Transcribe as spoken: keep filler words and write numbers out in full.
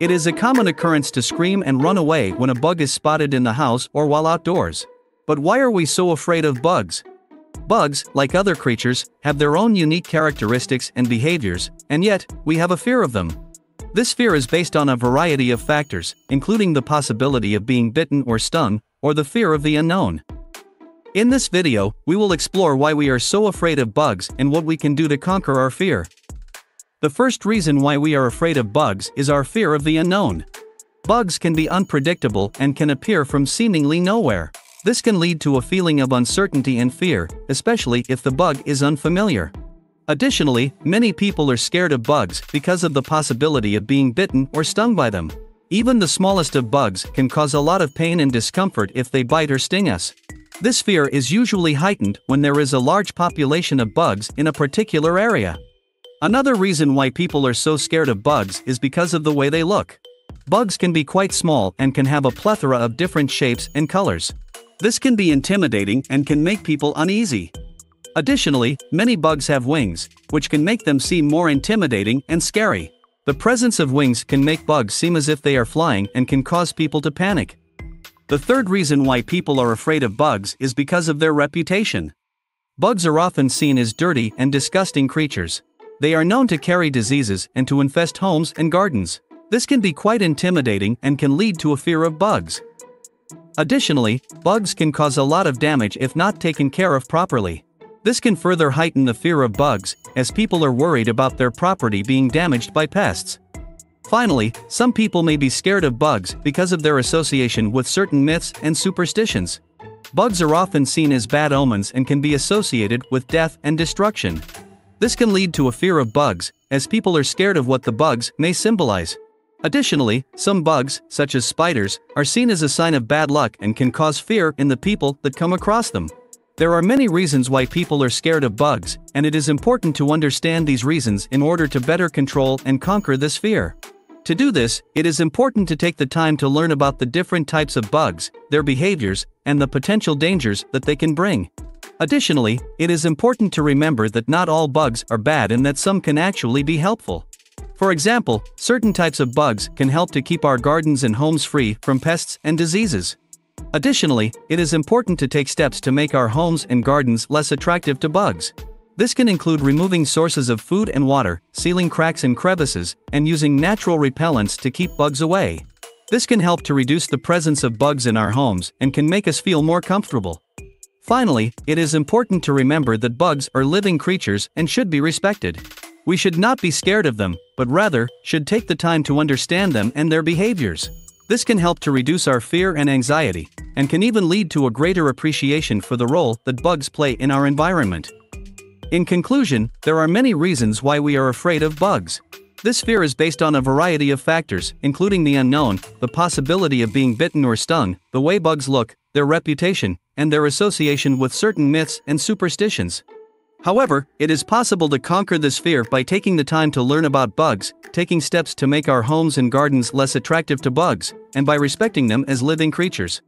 It is a common occurrence to scream and run away when a bug is spotted in the house or while outdoors. But why are we so afraid of bugs? Bugs, like other creatures, have their own unique characteristics and behaviors, and yet, we have a fear of them. This fear is based on a variety of factors, including the possibility of being bitten or stung, or the fear of the unknown. In this video, we will explore why we are so afraid of bugs and what we can do to conquer our fear. The first reason why we are afraid of bugs is our fear of the unknown. Bugs can be unpredictable and can appear from seemingly nowhere. This can lead to a feeling of uncertainty and fear, especially if the bug is unfamiliar. Additionally, many people are scared of bugs because of the possibility of being bitten or stung by them. Even the smallest of bugs can cause a lot of pain and discomfort if they bite or sting us. This fear is usually heightened when there is a large population of bugs in a particular area. Another reason why people are so scared of bugs is because of the way they look. Bugs can be quite small and can have a plethora of different shapes and colors. This can be intimidating and can make people uneasy. Additionally, many bugs have wings, which can make them seem more intimidating and scary. The presence of wings can make bugs seem as if they are flying and can cause people to panic. The third reason why people are afraid of bugs is because of their reputation. Bugs are often seen as dirty and disgusting creatures. They are known to carry diseases and to infest homes and gardens. This can be quite intimidating and can lead to a fear of bugs. Additionally, bugs can cause a lot of damage if not taken care of properly. This can further heighten the fear of bugs, as people are worried about their property being damaged by pests. Finally, some people may be scared of bugs because of their association with certain myths and superstitions. Bugs are often seen as bad omens and can be associated with death and destruction. This can lead to a fear of bugs, as people are scared of what the bugs may symbolize. Additionally, some bugs, such as spiders, are seen as a sign of bad luck and can cause fear in the people that come across them. There are many reasons why people are scared of bugs, and it is important to understand these reasons in order to better control and conquer this fear. To do this, it is important to take the time to learn about the different types of bugs, their behaviors, and the potential dangers that they can bring. Additionally, it is important to remember that not all bugs are bad and that some can actually be helpful. For example, certain types of bugs can help to keep our gardens and homes free from pests and diseases. Additionally, it is important to take steps to make our homes and gardens less attractive to bugs. This can include removing sources of food and water, sealing cracks and crevices, and using natural repellents to keep bugs away. This can help to reduce the presence of bugs in our homes and can make us feel more comfortable. Finally, it is important to remember that bugs are living creatures and should be respected. We should not be scared of them, but rather, should take the time to understand them and their behaviors. This can help to reduce our fear and anxiety, and can even lead to a greater appreciation for the role that bugs play in our environment. In conclusion, there are many reasons why we are afraid of bugs. This fear is based on a variety of factors, including the unknown, the possibility of being bitten or stung, the way bugs look, their reputation, and their association with certain myths and superstitions. However, it is possible to conquer this fear by taking the time to learn about bugs, taking steps to make our homes and gardens less attractive to bugs, and by respecting them as living creatures.